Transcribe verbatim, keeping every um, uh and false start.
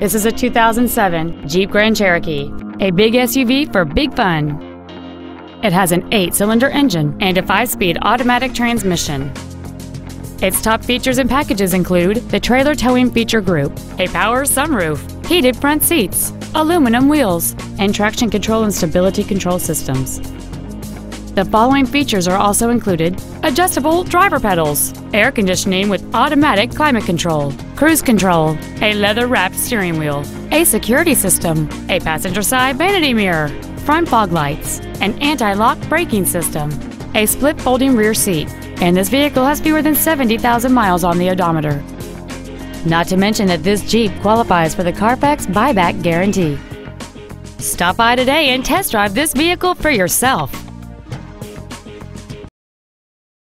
This is a two thousand seven Jeep Grand Cherokee, a big S U V for big fun. It has an eight-cylinder engine and a five-speed automatic transmission. Its top features and packages include the trailer towing feature group, a power sunroof, heated front seats, aluminum wheels, and traction control and stability control systems. The following features are also included: adjustable driver pedals, air conditioning with automatic climate control, cruise control, a leather-wrapped steering wheel, a security system, a passenger side vanity mirror, front fog lights, an anti-lock braking system, a split folding rear seat, and this vehicle has fewer than seventy thousand miles on the odometer. Not to mention that this Jeep qualifies for the Carfax buyback guarantee. Stop by today and test drive this vehicle for yourself.